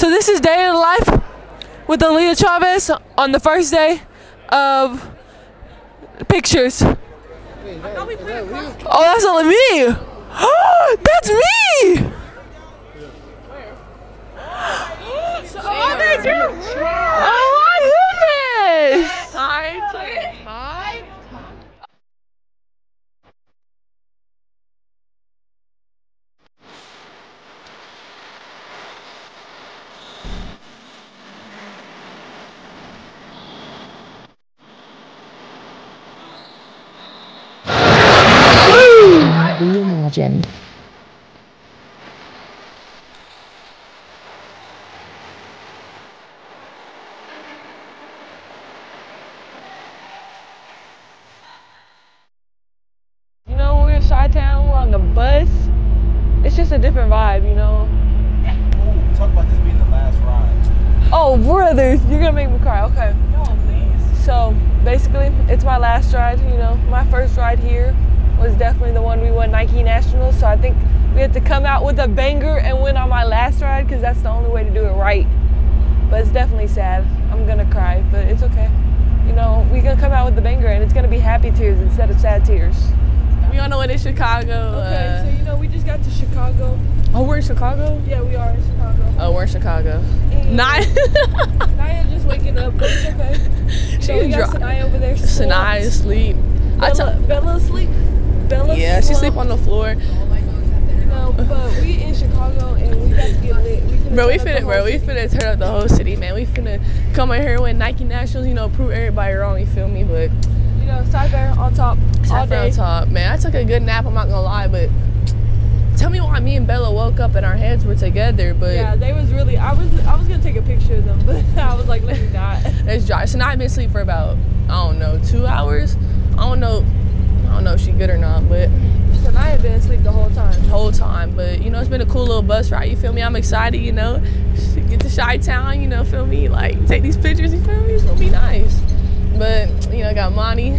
So this is Day in the Life with Aaliyah Chavez on the first day of pictures. Oh, that's only me. Oh, that's me. Oh, they do. Oh my goodness. Hi. Reimagined. You know, we're in Chi-Town, we're on the bus. It's just a different vibe, you know? Ooh, talk about this being the last ride. Oh, brothers, you're gonna make me cry, okay. No, please. So, basically, it's my last ride, you know? My first ride here was definitely the one we won Nike Nationals, so I think we had to come out with a banger and win on my last ride because that's the only way to do it right. But it's definitely sad. I'm gonna cry, but it's okay. You know, we're gonna come out with the banger and it's gonna be happy tears instead of sad tears. We're on the way to Chicago. Okay, so you know, we just got to Chicago. Oh, we're in Chicago? Yeah, we are in Chicago. Oh, we're in Chicago. Naya just waking up, but it's okay. She so we got Sanaya over there. Sanaya asleep. Bella asleep. Bella, yeah, she sleep on the floor. Oh my God, you know, but we in Chicago and we got to get lit. We finna turn up the whole city, man. We finna come in here with Nike Nationals, you know, prove everybody wrong, you feel me? But you know, Cypher on top, Cypher on top, man. I took a good nap, I'm not gonna lie, but tell me why me and Bella woke up and our heads were together, but yeah, they was really. I was gonna take a picture of them, but I was like, let me not. It's dry. So now I've been asleep for about, I don't know, 2 hours. I don't know if she's good or not, but so I have been asleep the whole time. But you know, it's been a cool little bus ride, you feel me? I'm excited, you know. Get to Chi-Town, you know, feel me? Like, take these pictures, you feel me? It's gonna be nice. But, you know, got Monty.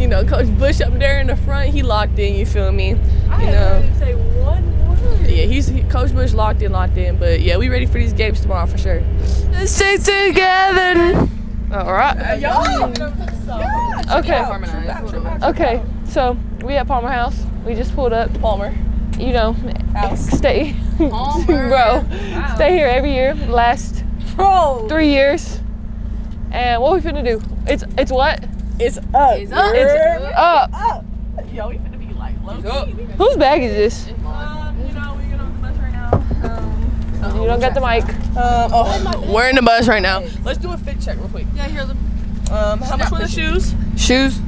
You know, Coach Bush up there in the front, he locked in, you feel me? I didn't say one word. Yeah, Coach Bush locked in, but yeah, we ready for these games tomorrow for sure. Let's stay together. All right. Okay, so we at Palmer House. We just pulled up. Palmer. You know, house. Stay. Palmer. Bro, wow. Stay here every year. Last 3 years. And what we finna do? It's what? It's up. It's up. It's up. Yo, we finna be like low-key. Whose bag is this? You know, we're gonna on the bus right now. You don't got the mic. We're in the bus right now. Let's do a fit check real quick. Yeah, here. How much were the shoes? Shoes.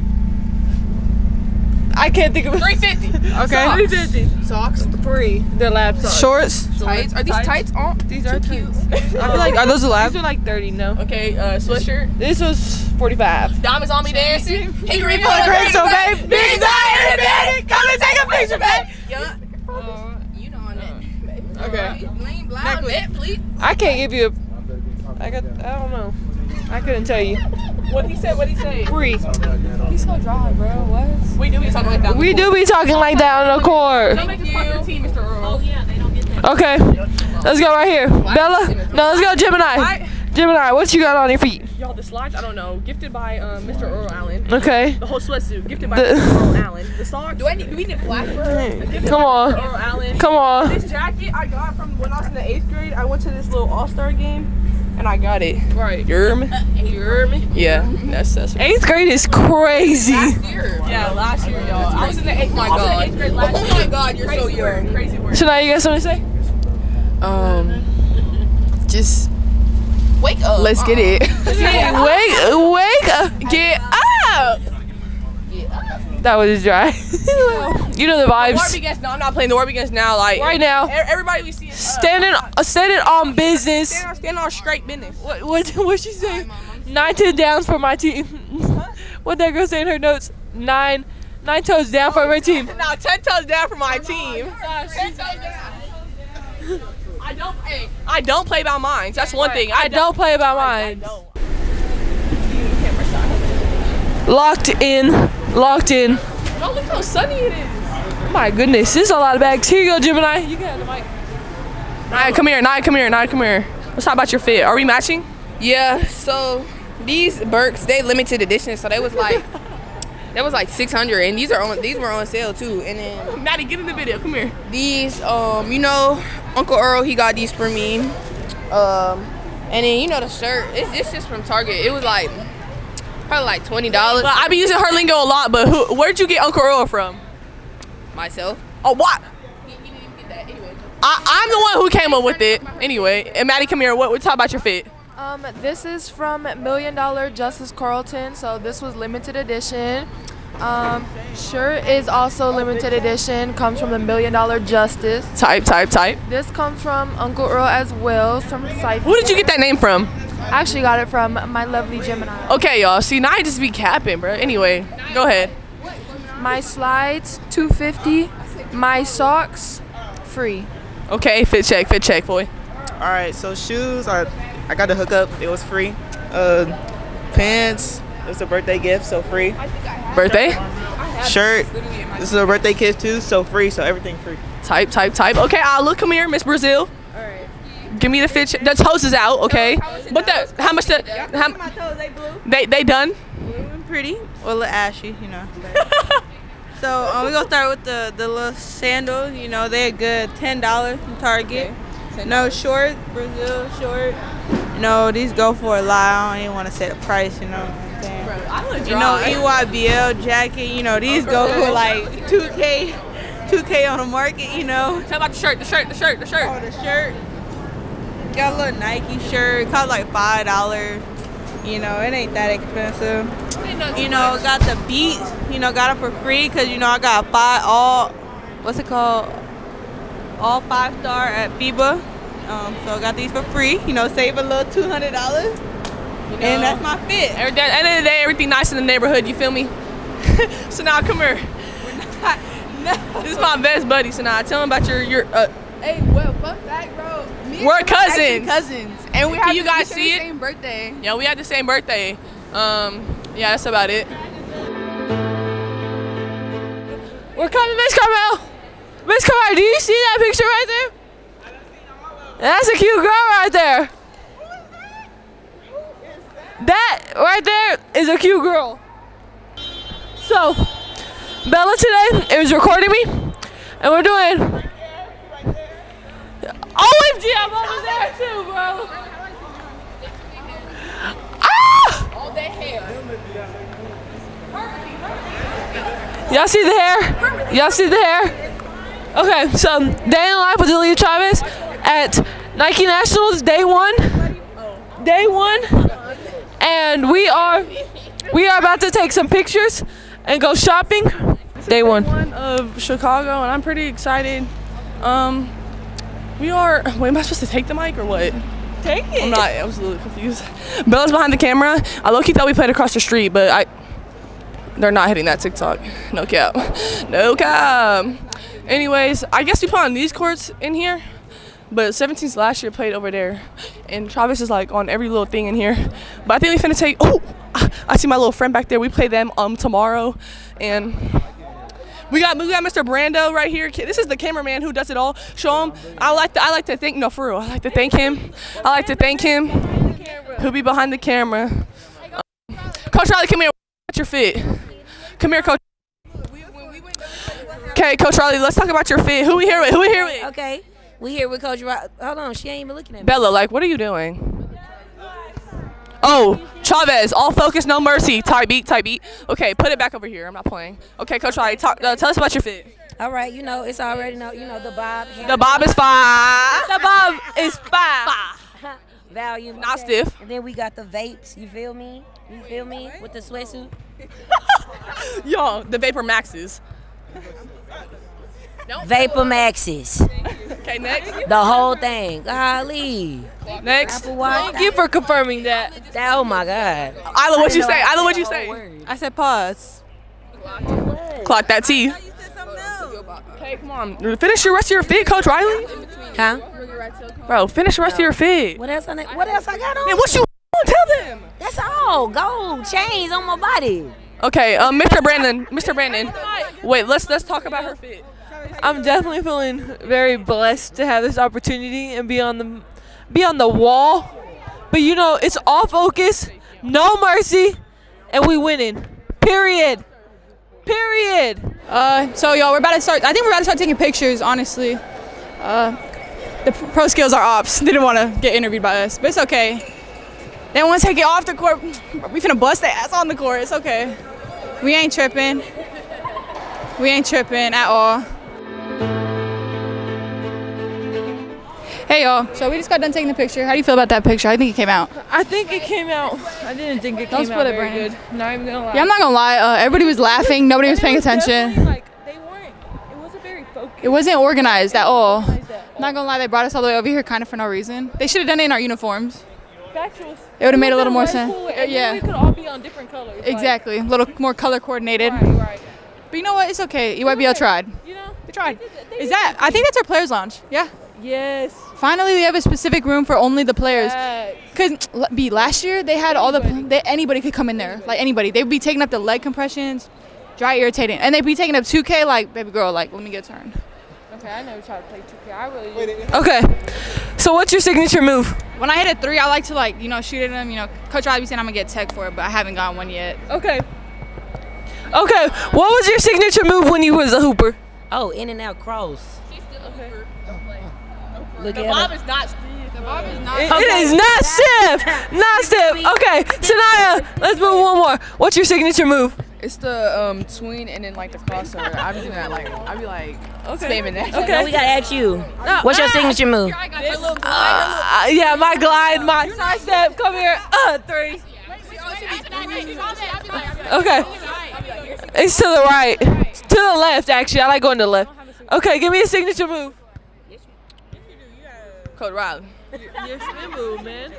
I can't think of it. $350. Okay. $350. Socks. $3. They're lab socks. Shorts. Tights. Are these tights? Oh, these are cute. I feel like, are those lab? These are like 30. No. Okay. Sweatshirt. This was 45. Diamonds on me dancing. Hickory for the crystal, babe. Big diamond, babe. Come and take a picture, babe. Yeah. You know on it. Okay. I can't give you a. I don't know. I couldn't tell you. What he say? Free. He's so dry, bro. What? We do be talking like that. We do be talking like that on the court. Don't make us fuck your team, Mr. Earl. Oh yeah, they don't get that. Okay, let's go right here, Bella. No, let's go, Gemini. Gemini, what you got on your feet? Y'all, the slides, I don't know. Gifted by Mr. Earl Allen. Okay. The whole sweatsuit, gifted by Mr. Earl Allen. The socks. Do we need black for her? Come on. Earl Allen. Come on. This jacket I got from when I was in the 8th grade. I went to this little all-star game, and I got it. Right. Yerm. Yeah. That's right. 8th grade is crazy. Last year. Yeah, last year, y'all. I was in the 8th grade last year. Oh my God, you're so young. Crazy word. So now you got something to say? Just. Wake up. Let's get it. Wake up. Get up. That was dry. You know the vibes. War begins now. I'm not playing the war begins now. Like right now. Everybody we see is standing on business. Standing on straight business. What she say? 9 downs for my team. What that girl say in her notes? 9 toes down for my team. No, 10 toes down for my team. 10 toes down. I don't play by mine. That's one thing. I don't play by mine. Locked in. Yo, look how sunny it is. My goodness, there's a lot of bags. Here you go, Gemini. You can have the mic. Naya, come here. Naya, come here. Naya, come here. Let's talk about your fit. Are we matching? Yeah. So these Birks, they limited edition. So they was like, that was like 600, and these are on. These were on sale too. And then Maddie, get in the video. Come here. These, you know, Uncle Earl, he got these for me. And then you know the shirt. It's just from Target. It was like probably like $20. Well, I be using her lingo a lot. But who, where'd you get Uncle Earl from? Myself. Oh, what? He didn't even get that anyway. I'm the one who came up with it. Anyway, and Maddie, come here. What talk about your fit? This is from Million Dollar Justice Carlton. So this was limited edition. Shirt is also limited edition. Comes from the Million Dollar Justice. Type. This comes from Uncle Earl as well. From Cypher. Who did you get that name from? I actually got it from my lovely Gemini. Okay, y'all. See, now I just be capping, bro. Anyway, go ahead. My slides, $250. My socks, free. Okay, fit check, boy. All right, so shoes, I got the hookup. It was free. Pants, it was a birthday gift, so free. Birthday? Shirt, this is a birthday gift too, so free, so everything free. Type. Okay, look, come here, Miss Brazil. All right. Give me the fit check. The toes is out, okay? But the, how much the, how, my toes, they blue? They done? Blue and pretty, or a little ashy, you know. So we're going to start with the little sandals. You know, they're good. $10 from Target. Okay. No short, Brazil short. You know, these go for a lot. I don't even want to say the price, you know what I'm saying? Bro, EYBL jacket. You know, these go for like $2K on the market, you know. Tell about the shirt. Oh, the shirt. Got a little Nike shirt. Cost like $5. You know, it ain't that expensive. You know, got the Beats. You know, got it for free because, you know, I got all 5-star at FIBA. So I got these for free. You know, save a little $200. You know, and that's my fit. At the end of the day, everything nice in the neighborhood. You feel me? Sanaa, come here. No. This is my best buddy, Sanaa. Tell him about your. Hey, well, fun fact, bro. We're cousins. And we have the same birthday. Yeah, we had the same birthday. Yeah, that's about it. We're coming, Miss Carmel. Miss Carmel, do you see that picture right there? I don't see no one. That's a cute girl right there. Who is that? That right there is a cute girl. So, Bella today is recording me, and we're doing. OMG, I'm over there too, bro. Ah! All that hair. Y'all see the hair? Y'all see the hair? Okay, so day in life with Aaliyah Chavez at Nike Nationals, day one, and we are about to take some pictures and go shopping. Day one of Chicago, and I'm pretty excited. We are, wait, am I supposed to take the mic or what? Take it. I'm not, I was a little confused. Bella's behind the camera. I low-key thought we played across the street, but they're not hitting that TikTok. No cap. Anyways, I guess we play on these courts in here, but 17's last year played over there, and Travis is like on every little thing in here. But I think we finna take, oh, I see my little friend back there. We play them tomorrow, and we got Mr. Brandon right here. This is the cameraman who does it all. Show him. I like to thank. No, for real. I like to thank him. Who be behind the camera? Coach Riley, come here. What's your fit? Come here, Coach. Okay, Coach Riley, let's talk about your fit. Who we here with? Okay, we here with Coach Riley. Hold on, she ain't even looking at me. Bella, like, what are you doing? Oh, Chavez, all focus, no mercy. Type beat. Okay, put it back over here. I'm not playing. Okay, Coach Riley, tell us about your fit. All right, you know, it's already, you know, the bob. The bob is five. The bob is five. Volume. Not stiff. And then we got the vapes, you feel me? You feel me? With the sweatsuit. Y'all, the Vapor Maxes. Vapor Maxes. Okay, next. The whole thing. Golly. Next. Thank you for confirming that. Oh my God. Isla, what you say? I said pause. Clock that T. Okay, come on. Finish the rest of your fit, Coach Riley. Huh? Bro, finish the rest of your fit. What else I got on? Man, what you want? Tell them. That's all. Gold chains on my body. Okay, Mr. Brandon. Wait, let's talk about her fit. I'm definitely feeling very blessed to have this opportunity and be on the wall. But you know, it's all focus, no mercy, and we winning. Period. Period. So y'all, we're about to start. I think we're about to start taking pictures. Honestly, the pro skills are ops. They didn't want to get interviewed by us, but it's okay. They want to take it off the court. We finna bust their ass on the court. It's okay. We ain't tripping. We ain't tripping at all. Hey y'all, so we just got done taking the picture. How do you feel about that picture? How do you think it came out? I think it came out. I didn't think it came out very good. No, I'm gonna lie. Yeah, I'm not gonna lie. Everybody was laughing. Nobody was paying attention. Like, they weren't. It wasn't very focused. It wasn't organized at all. Not gonna lie, they brought us all the way over here kind of for no reason. They should have done it in our uniforms. Factuals. It would have made a little more sense. Yeah. We could all be on different colors. Exactly. A little more color coordinated. Right. But you know what? It's okay. EYBL tried. You know, they tried. Is that? I think that's our players' lounge. Yeah. Yes. Finally, we have a specific room for only the players. Because last year they had anybody could come in there, like anybody. They'd be taking up the leg compressions, dry irritating, and they'd be taking up 2K. Like, baby girl, like let me get turned. Okay, I never tried to play 2K. I really didn't. Okay. So what's your signature move? When I hit a three, I like to shoot at them. You know, Coach Riley said I'm gonna get tech for it, but I haven't gotten one yet. Okay. Okay. What was your signature move when you was a hooper? Oh, in and out cross. She's still a hooper. Look, the bob is not stiff. The bob is not stiff. It is not stiff. Not stiff. Okay, Sanaya, let's move one more. What's your signature move? It's the tween and then like the crossover. I be doing that like spamming that. Okay, no, we gotta ask you. No, what's your signature move? Yeah, my glide, my side step. Come here. Three. Okay. It's to the right. To the left, actually. I like going to the left. Okay, give me a signature move. Coach Riley. Your spin move, man.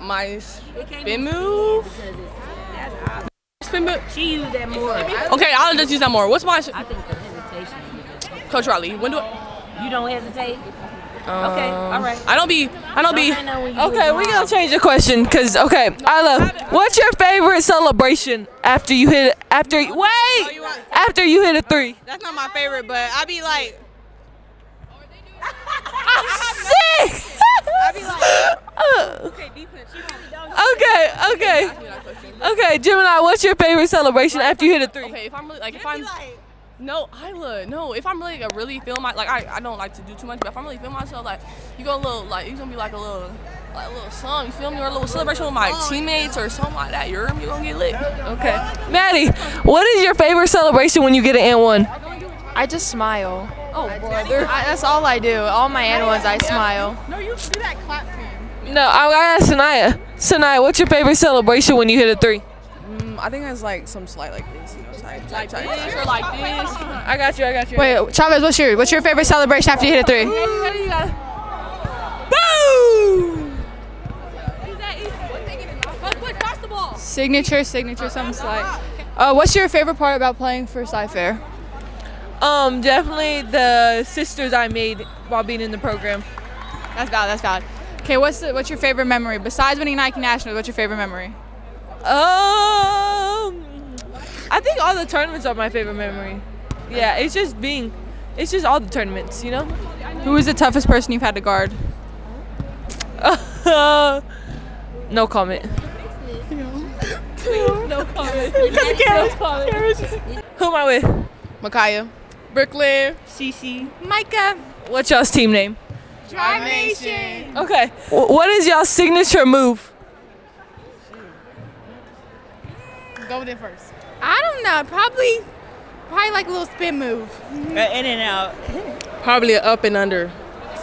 My spin move? Spin move? She used that more. Okay, I'll just use that more. What's my I think the hesitation. Coach Riley, when do I? You don't hesitate? Okay, all right. I don't be. Okay, we're going to change the question because, okay, Ila, what's your favorite celebration after you hit, after you hit a three? That's not my favorite, but I be like, I'm sick. I be like, okay, defense. Okay, Gemini, what's your favorite celebration after you hit a three? Okay, if I'm really, like, if I'm really, like, feeling my, like, I don't like to do too much, but if I'm really feeling myself, like, you go a little, like, you gonna be like a little song, you feel me, or a little celebration with my teammates or something like that. You're gonna get lit. Okay, Maddie, what is your favorite celebration when you get an and one? I just smile. Oh, brother. That's all I do. All my and ones, I smile. No, you do that clap thing. No, I asked Sanaya. Sanaya, what's your favorite celebration when you hit a three? I think it's like some slight like this, you know, type. Or like this. I got you. Wait, Chavez, what's your favorite celebration after you hit a three? Boom! Signature, something slight. What's your favorite part about playing for Cypher? Definitely the sisters I made while being in the program. That's valid. Okay, what's your favorite memory? Besides winning Nike Nationals, what's your favorite memory? I think all the tournaments are my favorite memory. Yeah, it's just all the tournaments, you know? Who is the toughest person you've had to guard? No comment. No comment. Who am I with? Makaya. Brooklyn, Cece, Micah. What's y'all's team name? Drive Nation. Okay. What is y'all's signature move? Go with it first. I don't know. Probably like a little spin move. In and out. Probably an up and under.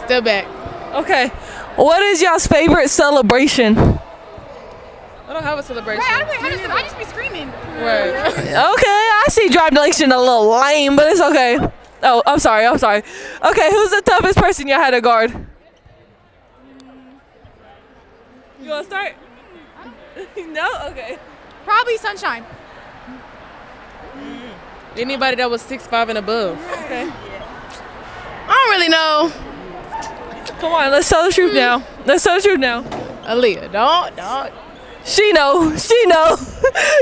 Still back. Okay. What is y'all's favorite celebration? I don't have a celebration. Right, I just be screaming. Right. Okay. I see Drive Nation a little lame, but it's okay. Oh, I'm sorry. Okay, who's the toughest person you had to guard? You want to start? No? Okay. Probably Sunshine. Anybody that was 6'5" and above. Okay. I don't really know. Come on, let's tell the truth now. Aaliyah, dog. She know.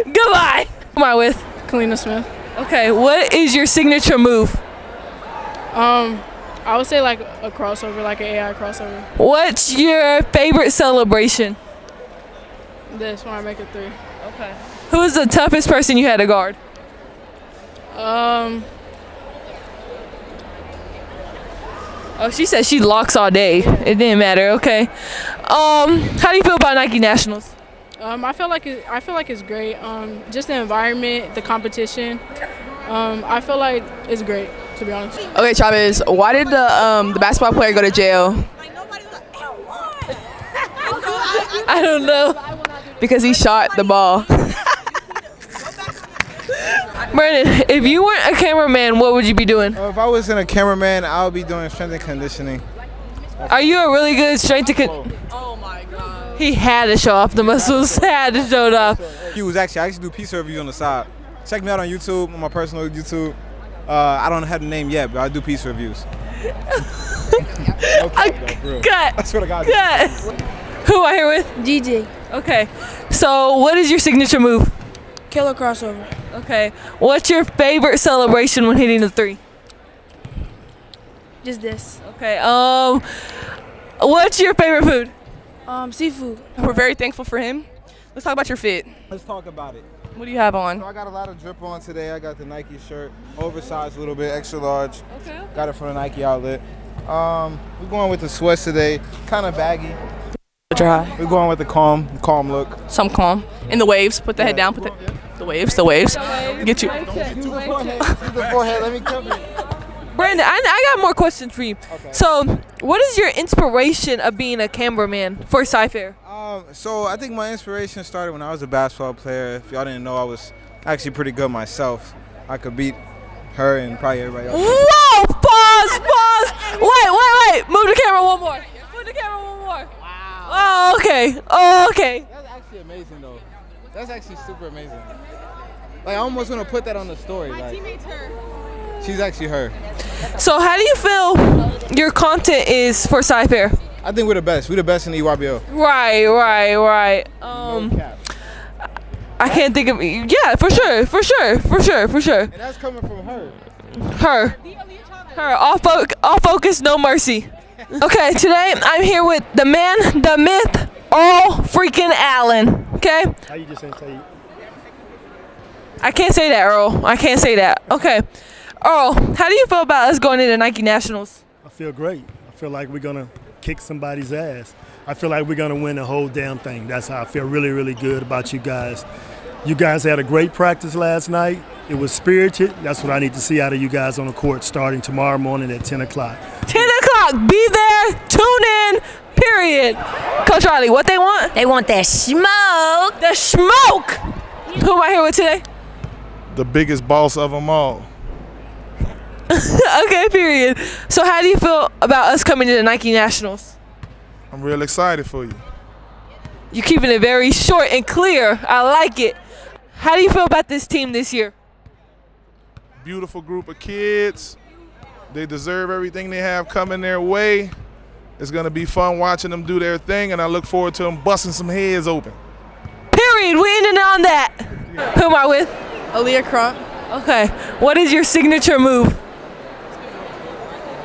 Goodbye. Who am I with? Kalina Smith. Okay, what is your signature move? I would say like a crossover, like an AI crossover. What's your favorite celebration? This, when I make it three. Okay. Who is the toughest person you had to guard? Oh, she said she locks all day. It didn't matter. Okay. How do you feel about Nike Nationals? I feel like it's great. Just the environment, the competition. I feel like it's great, to be honest. Okay, Chavez, why did the basketball player go to jail? I don't know. Because he shot the ball. Brandon, if you weren't a cameraman, what would you be doing? If I wasn't a cameraman, I would be doing strength and conditioning. Are you a really good strength and Oh my God. He had to show off the muscles. Had to show it off. He was actually, I used to do pizza reviews on the side. Check me out on YouTube, on my personal YouTube. I don't have the name yet, but I do pizza reviews. Okay, cut. I swear to God. Cut. Who are you here with? GG. Okay. So what is your signature move? Killer crossover. Okay. What's your favorite celebration when hitting the three? Just this. Okay. What's your favorite food? Seafood. We're very thankful for him. Let's talk about your fit. Let's talk about it. What do you have on? So I got a lot of drip on today. I got the Nike shirt, oversized a little bit, extra large. Okay. Got it from the Nike outlet. We're going with the sweats today, kind of baggy. Dry. We're going with the calm look. Some calm. In the waves. Put the head down. Put the waves. Get you. Do the forehead. Let me cover it. Brandon, I got more questions for you. Okay. So, what is your inspiration of being a cameraman for Cypher? So I think my inspiration started when I was a basketball player. If y'all didn't know, I was actually pretty good myself. I could beat her and probably everybody else. Whoa! Pause! Wait! Move the camera one more. Wow. Oh, okay. That's actually amazing, though. That's actually super amazing. Like, I almost want to put that on the story. My teammate's her. She's actually her. So how do you feel your content is for Cypher? I think we're the best. We're the best in the EYBL. Right. I can't think of. Yeah, for sure. And that's coming from her. Her. All focus, no mercy. Okay, today I'm here with the man, the myth, Earl freaking Allen. Okay. How you just didn't say? I can't say that, Earl. I can't say that. Okay, Earl, how do you feel about us going into Nike Nationals? I feel great. I feel like we're gonna kick somebody's ass. I feel like we're gonna win the whole damn thing. That's how I feel really good about you guys. You guys had a great practice last night. It was spirited. That's what I need to see out of you guys on the court starting tomorrow morning at 10 o'clock. 10 o'clock, be there, tune in, period. Coach Riley, what they want? They want that smoke. The smoke. Who am I here with today? The biggest boss of them all. Okay, period. So how do you feel about us coming to the Nike Nationals? I'm real excited for you. You're keeping it very short and clear. I like it. How do you feel about this team this year? Beautiful group of kids. They deserve everything they have coming their way. It's going to be fun watching them do their thing, and I look forward to them busting some heads open. Period. We're ending on that. Yeah. Who am I with? Aaliyah Crump. Okay. What is your signature move?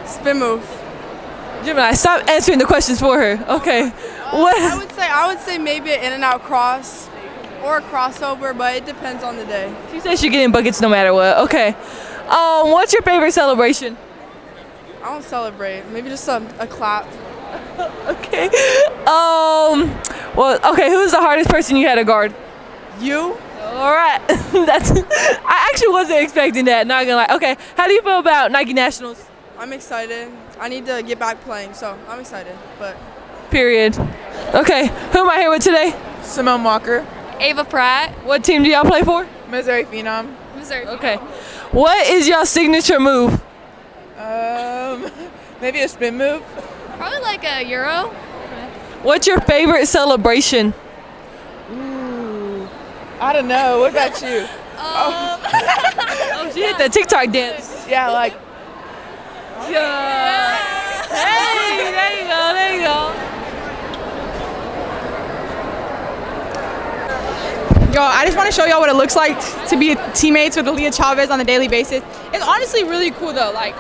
Spin move. Gemini, stop answering the questions for her. Okay. What? I would say maybe an in-and-out cross or a crossover, but it depends on the day. She says she's getting buckets no matter what. Okay. What's your favorite celebration? I don't celebrate. Maybe just a clap. Okay. Okay, who's the hardest person you had to guard? You. All right. I actually wasn't expecting that. Not gonna lie. Okay. How do you feel about Nike Nationals? I'm excited. I need to get back playing, so I'm excited. But period. Okay, who am I here with today? Simone Walker. Ava Pratt. What team do y'all play for? Missouri Phenom. Okay. What is y'all signature move? Maybe a spin move. Probably like a Euro. What's your favorite celebration? Ooh, I don't know. What about you? Oh, she hit the TikTok dance. Yeah, like. Yeah. Hey, there you go. Yo, I just want to show y'all what it looks like to be teammates with Aaliyah Chavez on a daily basis. It's honestly really cool though, like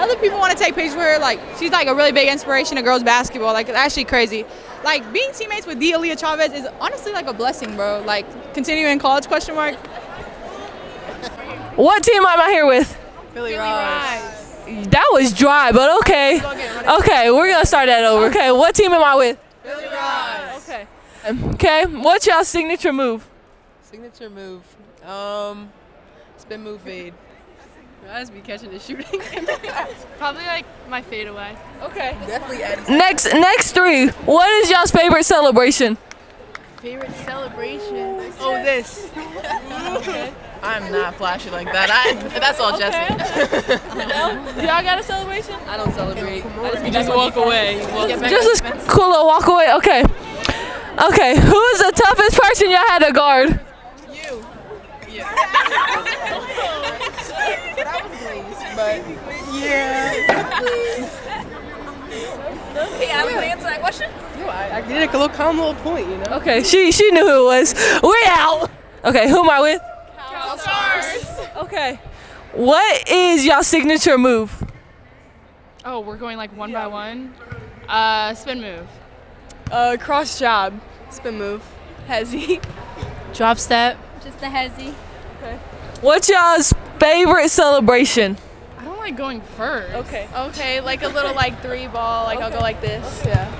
other people want to take pictures with her. Like, she's like a really big inspiration to girls basketball. Like, it's actually crazy. Like, being teammates with the Aaliyah Chavez is honestly like a blessing, bro. Like, continuing college, question mark. What team am I here with? Philly Rise. That was dry, but okay. Okay, we're going to start that over. Okay, what team am I with? Philly Rise. Okay. Okay, what's y'all's signature move? Signature move? Spin move fade. I just be catching and shooting. Probably like my fadeaway. Okay. Definitely. Next three. What is y'all's favorite celebration? Favorite celebration? Oh, this. Okay. I'm not flashy like that. That's all Jesse. Y'all got a celebration? I don't celebrate. You just walk away. Just a cool little walk away. Okay. Okay. Who is the toughest person y'all had to guard? You. Yeah. That was please, but yeah. Okay, I'm gonna answer that question. No, I did a little calm little point, you know. Okay, she knew who it was. We out. Okay, who am I with? Cal Stars. Okay, what is y'all signature move? Oh, we're going like one by one. Spin move. Cross job. Spin move. Hezzy. Drop step. Just the hezzy. Okay. What's y'all's favorite celebration? I don't like going first. Okay. Okay, like a little like three ball, like okay. I'll go like this. Okay. Yeah.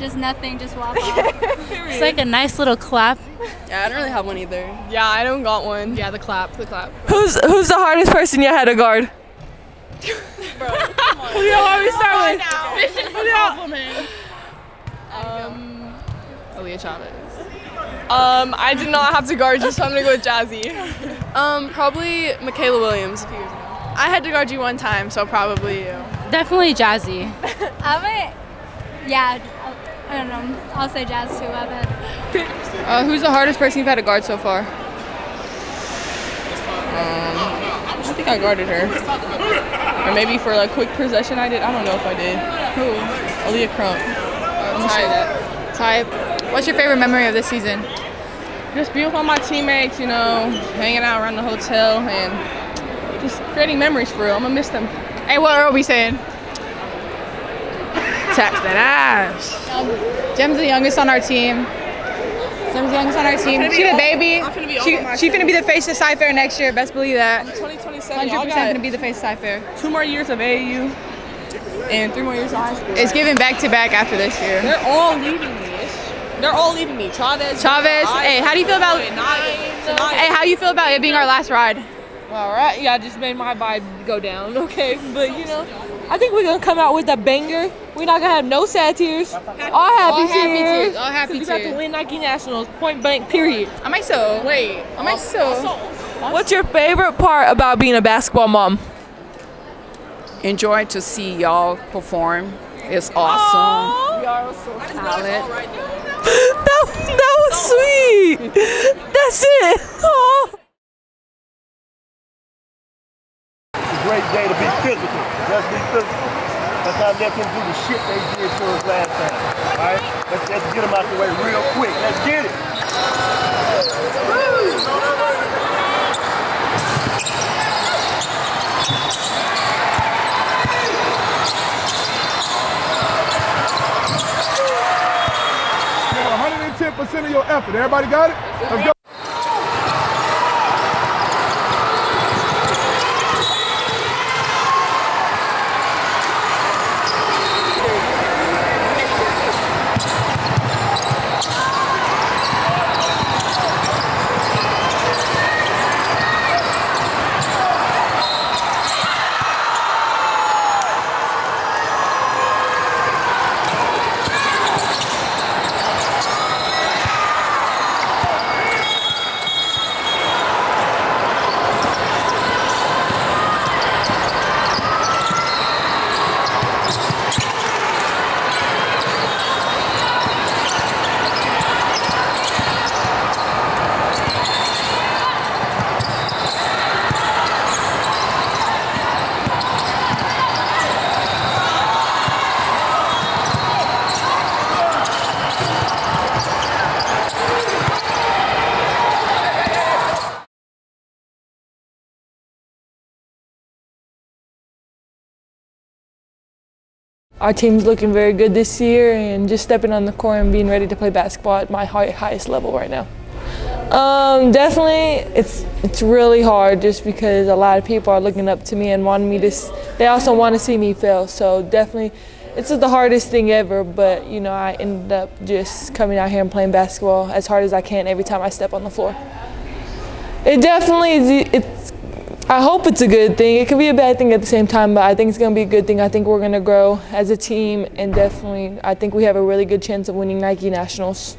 Just nothing, just walk off. It's like a nice little clap. Yeah, I don't really have one either. Yeah, I don't got one. Yeah, the clap, the clap. Who's the hardest person you had to guard? Bro, come on. You know why we start with? Compliment. Aaliyah Chavez. I did not have to guard you, so I'm gonna go with Jazzy. Probably Mikayla Williams a few years ago. I had to guard you one time, so probably you. Definitely Jazzy. I don't know. I'll say Jazz too, I bet. Who's the hardest person you've had to guard so far? I think I guarded her. Or maybe for like quick possession I did. I don't know if I did. Who? Aaliyah Crump. Type. What's your favorite memory of this season? Just being with all my teammates, you know, hanging out around the hotel and just creating memories for real. I'm gonna miss them. Hey, what Earl be saying? Taps that ass. Jem's the youngest on our team. She's a baby. She's gonna be the face of Cypher next year. Best believe that. 2027. 100% gonna be the face of Cypher. 2 more years of AAU and 3 more years of high school. It's giving back to back after this year. They're all leaving. They're all leaving me. Chavez. Hey, how do you feel about? Hey, how do you feel about it being our last ride? All right. Yeah, I just made my vibe go down. Okay, but you know, I think we're gonna come out with a banger. We're not gonna have no sad tears. All happy tears. All happy tears. We got to win Nike Nationals. Point blank. Period. What's your favorite part about being a basketball mom? Enjoy to see y'all perform. It's awesome. Y'all are so talented. That was sweet. That's it. Oh. It's a great day to be physical. Let's be physical. Let's not let them do the shit they did to us last time. All right? Let's get them out the way real quick. Let's get it. Percent of your effort. Everybody got it? Let's go. Our team's looking very good this year, and just stepping on the court and being ready to play basketball at my highest level right now. Definitely, it's really hard just because a lot of people are looking up to me and wanting me to. They also want to see me fail. So definitely, it's the hardest thing ever. But you know, I ended up just coming out here and playing basketball as hard as I can every time I step on the floor. It definitely is. I hope it's a good thing. It could be a bad thing at the same time, but I think it's going to be a good thing. I think we're going to grow as a team, and definitely I think we have a really good chance of winning Nike Nationals.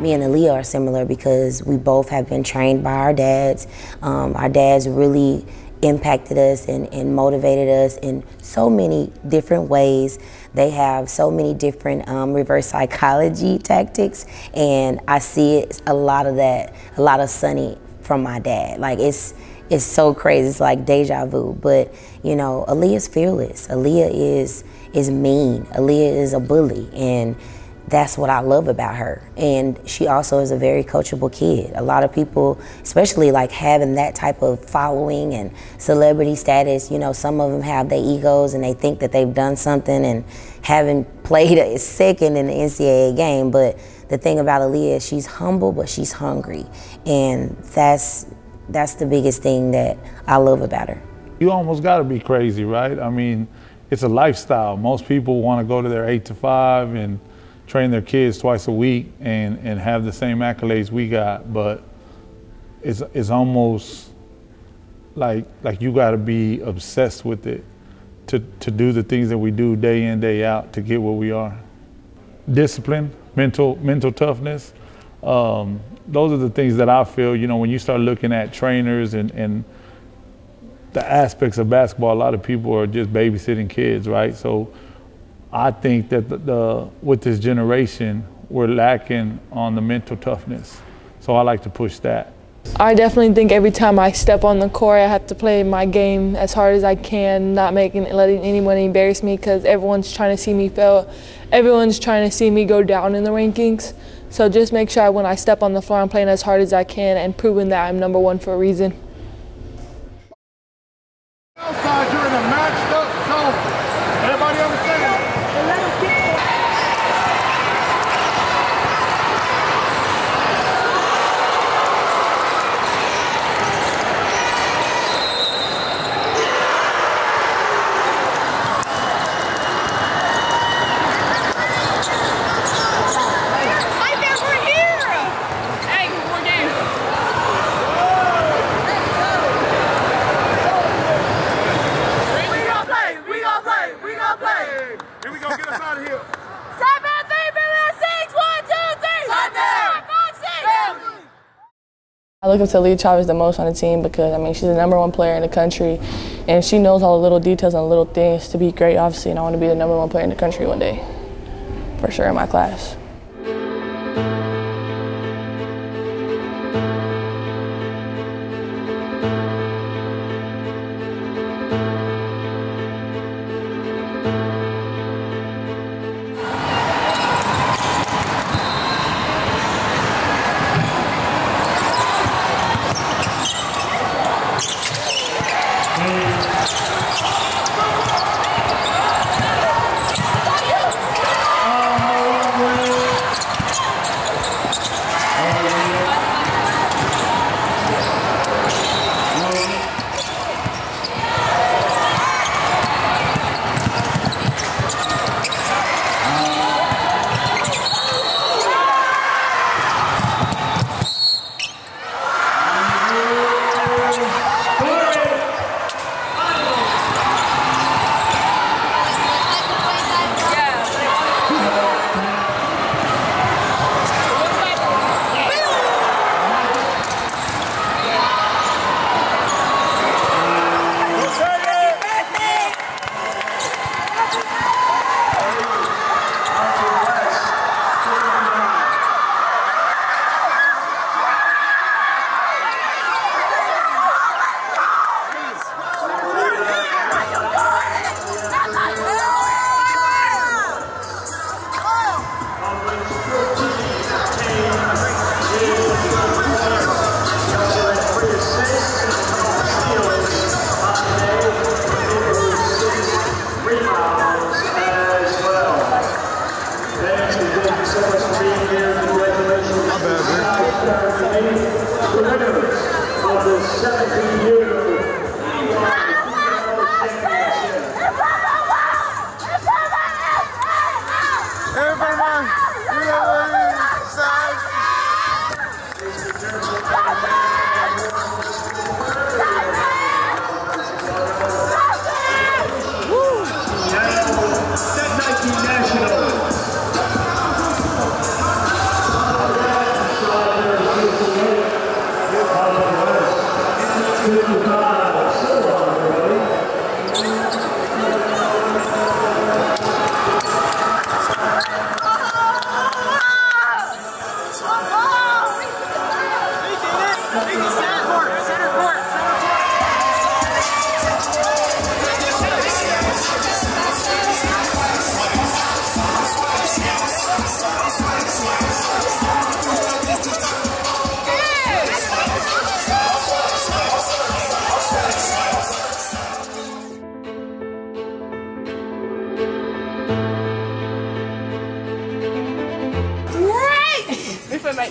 Me and Aaliyah are similar because we both have been trained by our dads. Our dads really impacted us and motivated us in so many different ways. They have so many different reverse psychology tactics, and I see it, a lot of that, a lot of Sonny from my dad. Like it's so crazy, it's like deja vu. But you know, Aaliyah's fearless. Aaliyah is mean. Aaliyah is a bully, and that's what I love about her. And she also is a very coachable kid. A lot of people, especially like having that type of following and celebrity status, you know, some of them have their egos and they think that they've done something and haven't played a second in the NCAA game. But the thing about Aaliyah is she's humble, but she's hungry. And that's the biggest thing that I love about her. You almost gotta be crazy, right? I mean, it's a lifestyle. Most people wanna go to their 8 to 5 and train their kids twice a week and have the same accolades we got, but it's almost like you gotta be obsessed with it to do the things that we do day in, day out to get where we are. Discipline, mental toughness, those are the things that I feel, you know, when you start looking at trainers and the aspects of basketball, a lot of people are just babysitting kids, right? So I think that with this generation, we're lacking on the mental toughness. So I like to push that. I definitely think every time I step on the court, I have to play my game as hard as I can, not letting anyone embarrass me, because everyone's trying to see me fail. Everyone's trying to see me go down in the rankings. So just make sure when I step on the floor, I'm playing as hard as I can and proving that I'm number one for a reason. I look up to Aaliyah Chavez the most on the team because, I mean, she's the number one player in the country, and she knows all the little details and little things to be great, obviously, and I want to be the number one player in the country one day, for sure, in my class.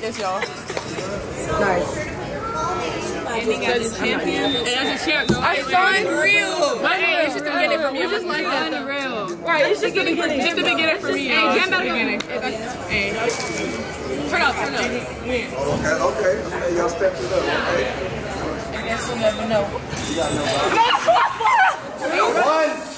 like this, y'all. Nice. Ending as a champion. And as a champ, no, I find real. My name is just the beginning for me. Just like that. Right, it's just the beginning. Just the beginning for me. Hey, jam out the beginning. Hey, turn up, turn up. Okay. Y'all step it up. I guess you'll never know. You got no.